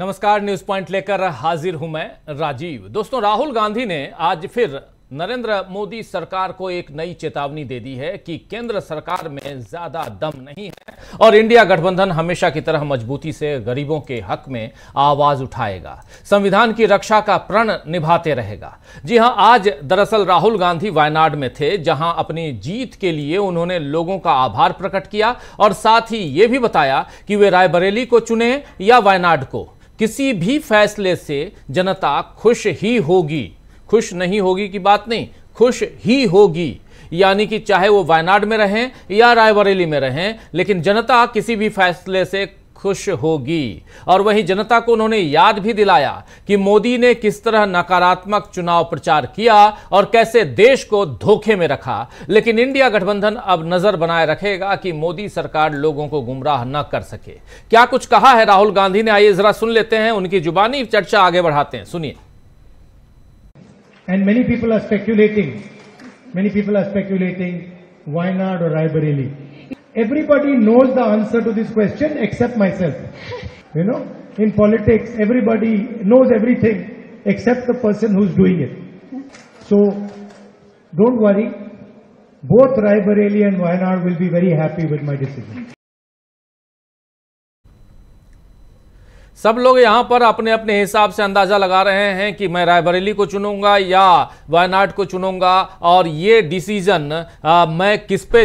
नमस्कार, news point लेकर हाजिर हूं मैं राजीव। दोस्तों, राहुल गांधी ने आज फिर नरेंद्र मोदी सरकार को एक नई चेतावनी दे दी है कि केंद्र सरकार में ज्यादा दम नहीं है और इंडिया गठबंधन हमेशा की तरह मजबूती से गरीबों के हक में आवाज उठाएगा, संविधान की रक्षा का प्रण निभाते रहेगा। जी हां, आज दरअसल राहुल गांधी वायनाड में थे, जहां अपनी जीत के लिए उन्होंने लोगों का आभार प्रकट किया और साथ ही ये भी बताया कि वे रायबरेली को चुने या वायनाड को, किसी भी फैसले से जनता खुश ही होगी। खुश नहीं होगी की बात नहीं, खुश ही होगी, यानी कि चाहे वो वायनाड में रहें या रायबरेली में रहें, लेकिन जनता किसी भी फैसले से खुश होगी। और वहीं जनता को उन्होंने याद भी दिलाया कि मोदी ने किस तरह नकारात्मक चुनाव प्रचार किया और कैसे देश को धोखे में रखा, लेकिन इंडिया गठबंधन अब नजर बनाए रखेगा कि मोदी सरकार लोगों को गुमराह न कर सके। क्या कुछ कहा है राहुल गांधी ने, आइए जरा सुन लेते हैं उनकी जुबानी, चर्चा आगे बढ़ाते हैं, सुनिए। And many people are speculating Wayanad or Raebareli. Everybody knows the answer to this question except myself. You know, in politics everybody knows everything except the person who's doing it. So don't worry, both Raebareli and Wayanad will be very happy with my decision. सब लोग यहाँ पर अपने अपने हिसाब से अंदाजा लगा रहे हैं कि मैं रायबरेली को चुनूंगा या वायनाड को चुनूंगा और ये डिसीजन मैं किस पे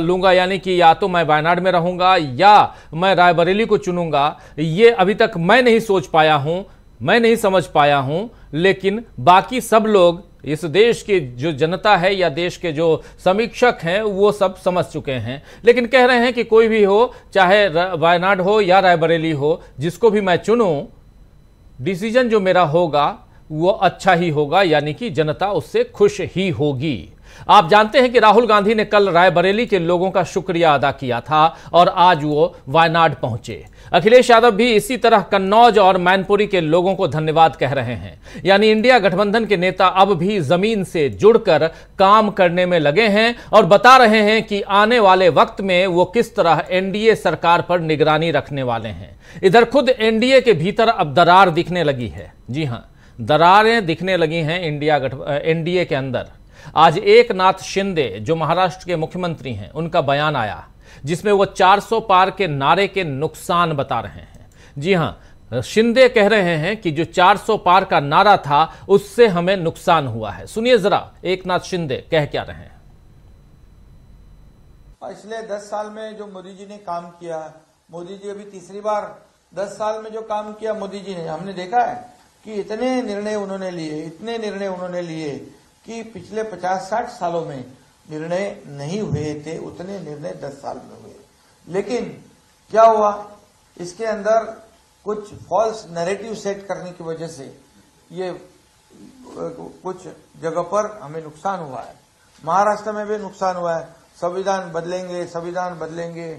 लूंगा, यानी कि या तो मैं वायनाड में रहूंगा या मैं रायबरेली को चुनूंगा। ये अभी तक मैं नहीं सोच पाया हूँ, मैं नहीं समझ पाया हूँ, लेकिन बाकी सब लोग, इस देश की जो जनता है या देश के जो समीक्षक हैं, वो सब समझ चुके हैं। लेकिन कह रहे हैं कि कोई भी हो, चाहे वायनाड हो या रायबरेली हो, जिसको भी मैं चुनूं, डिसीजन जो मेरा होगा वो अच्छा ही होगा, यानी कि जनता उससे खुश ही होगी। आप जानते हैं कि राहुल गांधी ने कल रायबरेली के लोगों का शुक्रिया अदा किया था और आज वो वायनाड पहुंचे। अखिलेश यादव भी इसी तरह कन्नौज और मैनपुरी के लोगों को धन्यवाद कह रहे हैं, यानी इंडिया गठबंधन के नेता अब भी जमीन से जुड़कर काम करने में लगे हैं और बता रहे हैं कि आने वाले वक्त में वो किस तरह एनडीए सरकार पर निगरानी रखने वाले हैं। इधर खुद एनडीए के भीतर अब दरार दिखने लगी है। जी हाँ, दरारें दिखने लगी हैं एनडीए के अंदर। आज एकनाथ शिंदे, जो महाराष्ट्र के मुख्यमंत्री हैं, उनका बयान आया जिसमें वो 400 पार के नारे के नुकसान बता रहे हैं। जी हां, शिंदे कह रहे हैं कि जो 400 पार का नारा था उससे हमें नुकसान हुआ है। सुनिए जरा एकनाथ शिंदे कह क्या रहे हैं। पिछले 10 साल में जो मोदी जी ने काम किया, मोदी जी अभी तीसरी बार 10 साल में जो काम किया मोदी जी ने, हमने देखा है कि इतने निर्णय उन्होंने लिए कि पिछले 50-60 सालों में निर्णय नहीं हुए थे, उतने निर्णय 10 साल में हुए। लेकिन क्या हुआ, इसके अंदर कुछ फॉल्स नैरेटिव सेट करने की वजह से ये कुछ जगह पर हमें नुकसान हुआ है। महाराष्ट्र में भी नुकसान हुआ है, संविधान बदलेंगे,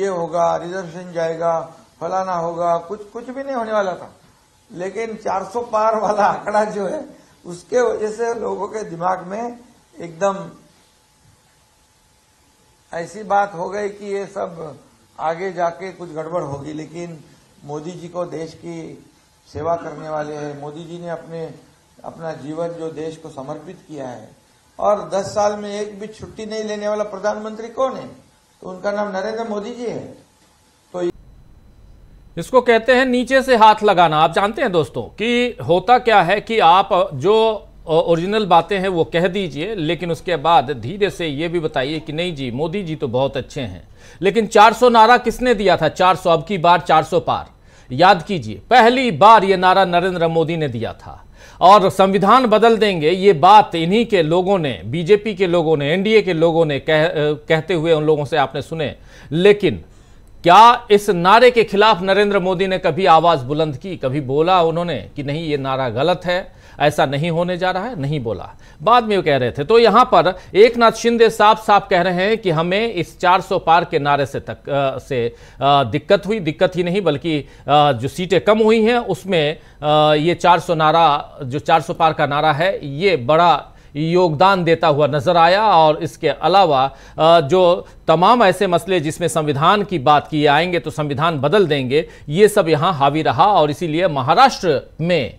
ये होगा, रिजर्वेशन जाएगा, फलाना होगा, कुछ भी नहीं होने वाला था। लेकिन 400 पार वाला आंकड़ा जो है उसके वजह से लोगों के दिमाग में एकदम ऐसी बात हो गई कि ये सब आगे जाके कुछ गड़बड़ होगी। लेकिन मोदी जी को देश की सेवा करने वाले हैं, मोदी जी ने अपना जीवन जो देश को समर्पित किया है, और 10 साल में एक भी छुट्टी नहीं लेने वाला प्रधानमंत्री कौन है, तो उनका नाम नरेंद्र मोदी जी है। इसको कहते हैं नीचे से हाथ लगाना। आप जानते हैं दोस्तों कि होता क्या है कि आप जो ओरिजिनल बातें हैं वो कह दीजिए, लेकिन उसके बाद धीरे से ये भी बताइए कि नहीं जी, मोदी जी तो बहुत अच्छे हैं, लेकिन 400 नारा किसने दिया था? 400, अब की बार 400 पार, याद कीजिए, पहली बार ये नारा नरेंद्र मोदी ने दिया था। और संविधान बदल देंगे, ये बात इन्हीं के लोगों ने, बीजेपी के लोगों ने, एनडीए के लोगों ने कहते हुए उन लोगों से आपने सुने। लेकिन क्या इस नारे के खिलाफ नरेंद्र मोदी ने कभी आवाज बुलंद की? कभी बोला उन्होंने कि नहीं ये नारा गलत है, ऐसा नहीं होने जा रहा है? नहीं बोला, बाद में वो कह रहे थे। तो यहां पर एकनाथ शिंदे साफ साफ कह रहे हैं कि हमें इस 400 पार के नारे से दिक्कत हुई, दिक्कत ही नहीं बल्कि जो सीटें कम हुई हैं उसमें ये 400 पार का नारा है, ये बड़ा योगदान देता हुआ नजर आया। और इसके अलावा जो तमाम ऐसे मसले जिसमें संविधान की बात की, आएंगे तो संविधान बदल देंगे, ये सब यहाँ हावी रहा। और इसीलिए महाराष्ट्र में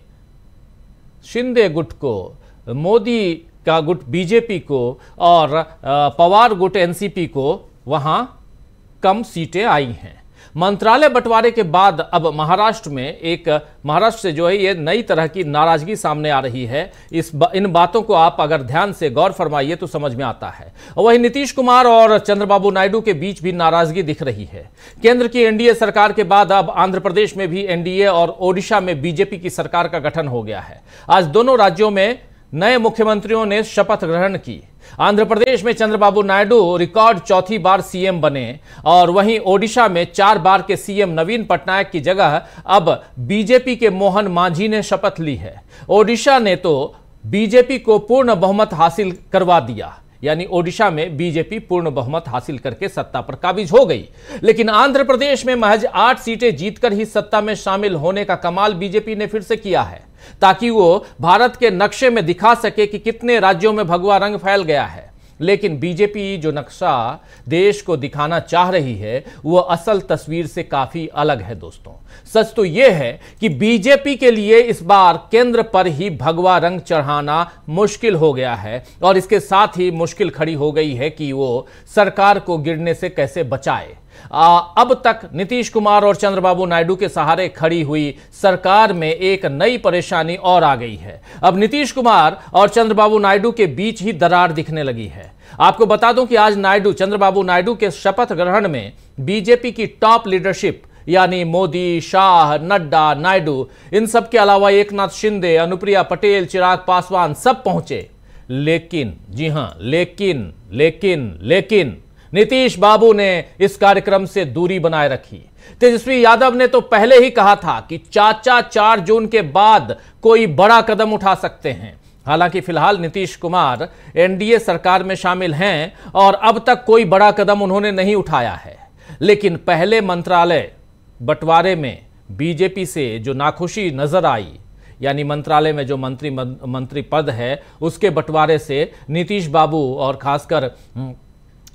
शिंदे गुट को, मोदी का गुट बीजेपी को और पवार गुट एनसीपी को वहां कम सीटें आई हैं। मंत्रालय बंटवारे के बाद अब महाराष्ट्र में महाराष्ट्र से जो है ये नई तरह की नाराजगी सामने आ रही है। इन बातों को आप अगर ध्यान से गौर फरमाइए तो समझ में आता है। वहीं नीतीश कुमार और चंद्रबाबू नायडू के बीच भी नाराजगी दिख रही है। केंद्र की एनडीए सरकार के बाद अब आंध्र प्रदेश में भी एनडीए और ओडिशा में बीजेपी की सरकार का गठन हो गया है। आज दोनों राज्यों में नए मुख्यमंत्रियों ने शपथ ग्रहण की। आंध्र प्रदेश में चंद्रबाबू नायडू रिकॉर्ड चौथी बार सीएम बने और वहीं ओडिशा में 4 बार के सीएम नवीन पटनायक की जगह अब बीजेपी के मोहन मांझी ने शपथ ली है। ओडिशा ने तो बीजेपी को पूर्ण बहुमत हासिल करवा दिया, यानी ओडिशा में बीजेपी पूर्ण बहुमत हासिल करके सत्ता पर काबिज हो गई। लेकिन आंध्र प्रदेश में महज 8 सीटें जीतकर ही सत्ता में शामिल होने का कमाल बीजेपी ने फिर से किया है, ताकि वो भारत के नक्शे में दिखा सके कि कितने राज्यों में भगवा रंग फैल गया है। लेकिन बीजेपी जो नक्शा देश को दिखाना चाह रही है वो असल तस्वीर से काफी अलग है। दोस्तों, सच तो ये है कि बीजेपी के लिए इस बार केंद्र पर ही भगवा रंग चढ़ाना मुश्किल हो गया है और इसके साथ ही मुश्किल खड़ी हो गई है कि वो सरकार को गिरने से कैसे बचाए। अब तक नीतीश कुमार और चंद्रबाबू नायडू के सहारे खड़ी हुई सरकार में एक नई परेशानी और आ गई है। अब नीतीश कुमार और चंद्रबाबू नायडू के बीच ही दरार दिखने लगी है। आपको बता दूं कि आज चंद्रबाबू नायडू के शपथ ग्रहण में बीजेपी की टॉप लीडरशिप यानी मोदी, शाह, नड्डा, नायडू, इन सब के अलावा एकनाथ शिंदे, अनुप्रिया पटेल, चिराग पासवान सब पहुंचे। लेकिन जी हां, लेकिन लेकिन लेकिन नीतीश बाबू ने इस कार्यक्रम से दूरी बनाए रखी। तेजस्वी यादव ने तो पहले ही कहा था कि चाचा 4 जून के बाद कोई बड़ा कदम उठा सकते हैं। हालांकि फिलहाल नीतीश कुमार एनडीए सरकार में शामिल हैं और अब तक कोई बड़ा कदम उन्होंने नहीं उठाया है। लेकिन पहले मंत्रालय बंटवारे में बीजेपी से जो नाखुशी नजर आई, यानी मंत्रालय में जो मंत्री पद है उसके बंटवारे से नीतीश बाबू और खासकर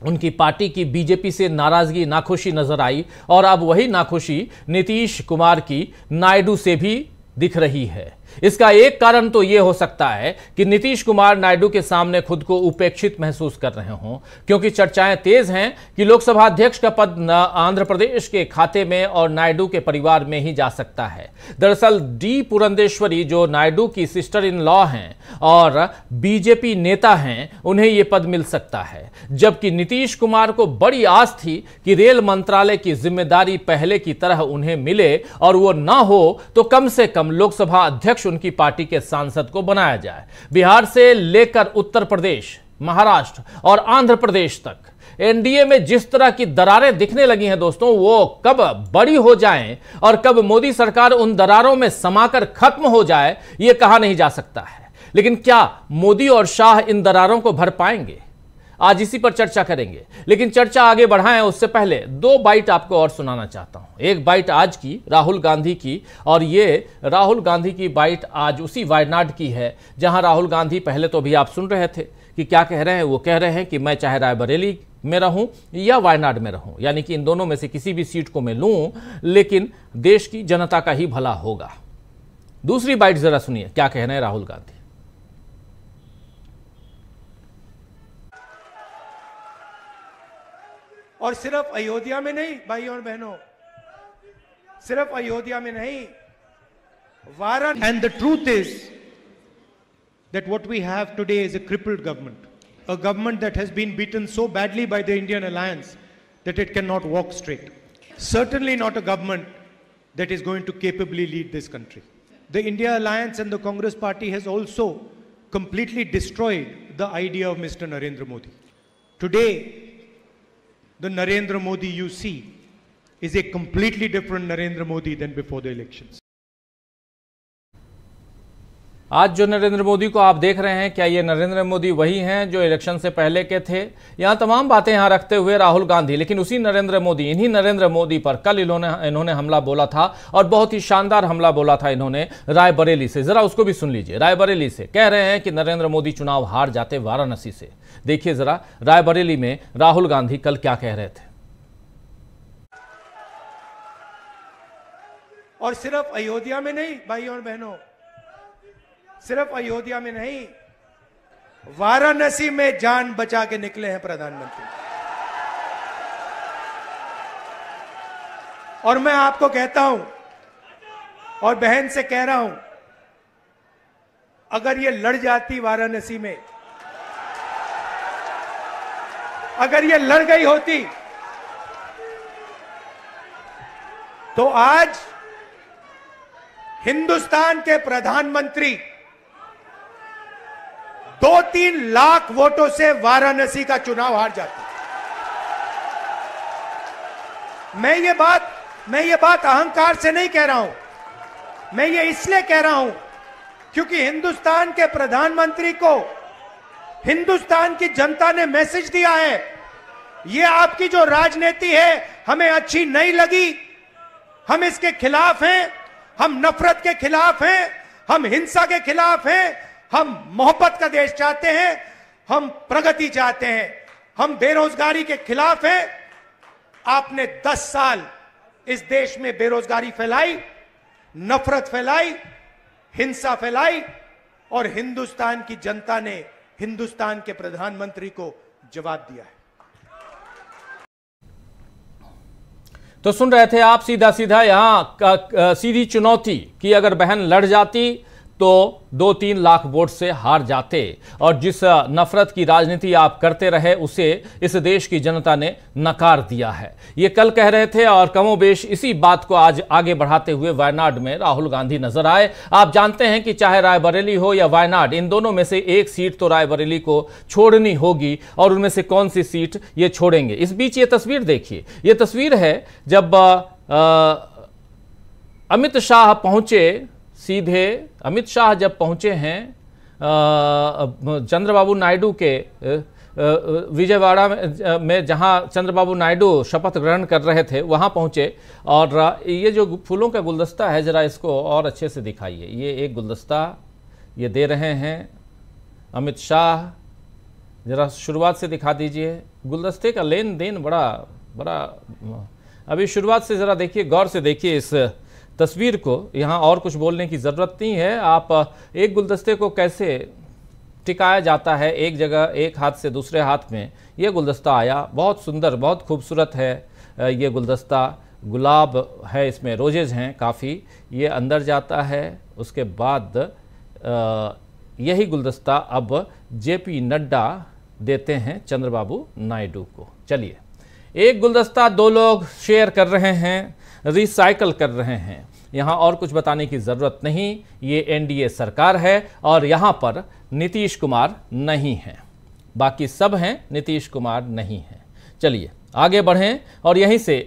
उनकी पार्टी की बीजेपी से नाराजगी, नाखुशी नजर आई। और अब वही नाखुशी नीतीश कुमार की नायडू से भी दिख रही है। इसका एक कारण तो ये हो सकता है कि नीतीश कुमार नायडू के सामने खुद को उपेक्षित महसूस कर रहे हों, क्योंकि चर्चाएं तेज हैं कि लोकसभा अध्यक्ष का पद आंध्र प्रदेश के खाते में और नायडू के परिवार में ही जा सकता है। दरअसल डी पुरंदेश्वरी जो नायडू की सिस्टर इन लॉ हैं और बीजेपी नेता हैं, उन्हें ये पद मिल सकता है। जबकि नीतीश कुमार को बड़ी आस थी कि रेल मंत्रालय की जिम्मेदारी पहले की तरह उन्हें मिले और वो ना हो तो कम से कम लोकसभा अध्यक्ष उनकी पार्टी के सांसद को बनाया जाए। बिहार से लेकर उत्तर प्रदेश, महाराष्ट्र और आंध्र प्रदेश तक एनडीए में जिस तरह की दरारें दिखने लगी हैं दोस्तों, वो कब बड़ी हो जाएं और कब मोदी सरकार उन दरारों में समाकर खत्म हो जाए, ये कहा नहीं जा सकता है। लेकिन क्या मोदी और शाह इन दरारों को भर पाएंगे? आज इसी पर चर्चा करेंगे। लेकिन चर्चा आगे बढ़ाएं उससे पहले 2 बाइट आपको और सुनाना चाहता हूं। एक बाइट आज की राहुल गांधी की, और ये राहुल गांधी की बाइट आज उसी वायनाड की है जहां राहुल गांधी पहले तो भी आप सुन रहे थे कि क्या कह रहे हैं। वो कह रहे हैं कि मैं चाहे रायबरेली में रहूं या वायनाड में रहूं, यानी कि इन दोनों में से किसी भी सीट को मैं लूं, लेकिन देश की जनता का ही भला होगा। दूसरी बाइट जरा सुनिए, क्या कह रहे हैं राहुल गांधी। और सिर्फ अयोध्या में नहीं भाई और बहनों, सिर्फ अयोध्या में नहीं, And the truth is that what we have today is a crippled government, a government that has been beaten so badly by the Indian alliance that it cannot walk straight. Certainly not a government that is going to capably lead this country. The India alliance and the Congress party has also completely destroyed the idea of Mr. Narendra Modi. Today, the Narendra Modi you see is a completely different Narendra Modi than before the elections. आज जो नरेंद्र मोदी को आप देख रहे हैं, क्या ये नरेंद्र मोदी वही हैं जो इलेक्शन से पहले के थे? यहाँ तमाम बातें यहाँ रखते हुए राहुल गांधी, लेकिन उसी नरेंद्र मोदी, इन्हीं नरेंद्र मोदी पर कल इन्होंने हमला बोला था और बहुत ही शानदार हमला बोला था इन्होंने रायबरेली से। जरा उसको भी सुन लीजिए। रायबरेली से कह रहे हैं कि नरेंद्र मोदी चुनाव हार जाते वाराणसी से। देखिए जरा रायबरेली में राहुल गांधी कल क्या कह रहे थे। और सिर्फ अयोध्या में नहीं भाई और बहनों, सिर्फ अयोध्या में नहीं, वाराणसी में जान बचा के निकले हैं प्रधानमंत्री। और मैं आपको कहता हूं और बहन से कह रहा हूं, अगर ये लड़ जाती वाराणसी में, अगर ये लड़ गई होती तो आज हिंदुस्तान के प्रधानमंत्री 2-3 लाख वोटों से वाराणसी का चुनाव हार जाते। मैं ये बात अहंकार से नहीं कह रहा हूं, मैं ये इसलिए कह रहा हूं क्योंकि हिंदुस्तान के प्रधानमंत्री को हिंदुस्तान की जनता ने मैसेज दिया है, ये आपकी जो राजनीति है हमें अच्छी नहीं लगी, हम इसके खिलाफ हैं, हम नफरत के खिलाफ हैं, हम हिंसा के खिलाफ हैं, हम मोहब्बत का देश चाहते हैं, हम प्रगति चाहते हैं, हम बेरोजगारी के खिलाफ हैं। आपने 10 साल इस देश में बेरोजगारी फैलाई, नफरत फैलाई, हिंसा फैलाई और हिंदुस्तान की जनता ने हिंदुस्तान के प्रधानमंत्री को जवाब दिया है। तो सुन रहे थे आप सीधा यहाँ सीधी चुनौती कि अगर बहन लड़ जाती तो 2-3 लाख वोट से हार जाते और जिस नफरत की राजनीति आप करते रहे उसे इस देश की जनता ने नकार दिया है। ये कल कह रहे थे और कमोबेश इसी बात को आज आगे बढ़ाते हुए वायनाड में राहुल गांधी नजर आए। आप जानते हैं कि चाहे रायबरेली हो या वायनाड, इन दोनों में से एक सीट तो रायबरेली को छोड़नी होगी और उनमें से कौन सी सीट ये छोड़ेंगे। इस बीच ये तस्वीर देखिए, ये तस्वीर है जब अमित शाह जब पहुंचे हैं चंद्रबाबू नायडू के विजयवाड़ा में, जहां चंद्रबाबू नायडू शपथ ग्रहण कर रहे थे, वहां पहुंचे। और ये जो फूलों का गुलदस्ता है, जरा इसको और अच्छे से दिखाइए। ये एक गुलदस्ता ये दे रहे हैं अमित शाह। जरा शुरुआत से दिखा दीजिए। गुलदस्ते का लेन देन बड़ा अभी शुरुआत से ज़रा देखिए, गौर से देखिए इस तस्वीर को। यहाँ और कुछ बोलने की ज़रूरत नहीं है। आप एक गुलदस्ते को कैसे टिकाया जाता है एक जगह, एक हाथ से दूसरे हाथ में। ये गुलदस्ता आया, बहुत सुंदर, बहुत खूबसूरत है ये गुलदस्ता। गुलाब है इसमें, रोजेज हैं काफ़ी। ये अंदर जाता है, उसके बाद यही गुलदस्ता अब JP नड्डा देते हैं चंद्रबाबू नायडू को। चलिए, एक गुलदस्ता 2 लोग शेयर कर रहे हैं, रिसाइकल कर रहे हैं। यहाँ और कुछ बताने की ज़रूरत नहीं। ये एनडीए सरकार है और यहाँ पर नीतीश कुमार नहीं हैं, बाकी सब हैं, नीतीश कुमार नहीं हैं। चलिए आगे बढ़ें और यहीं से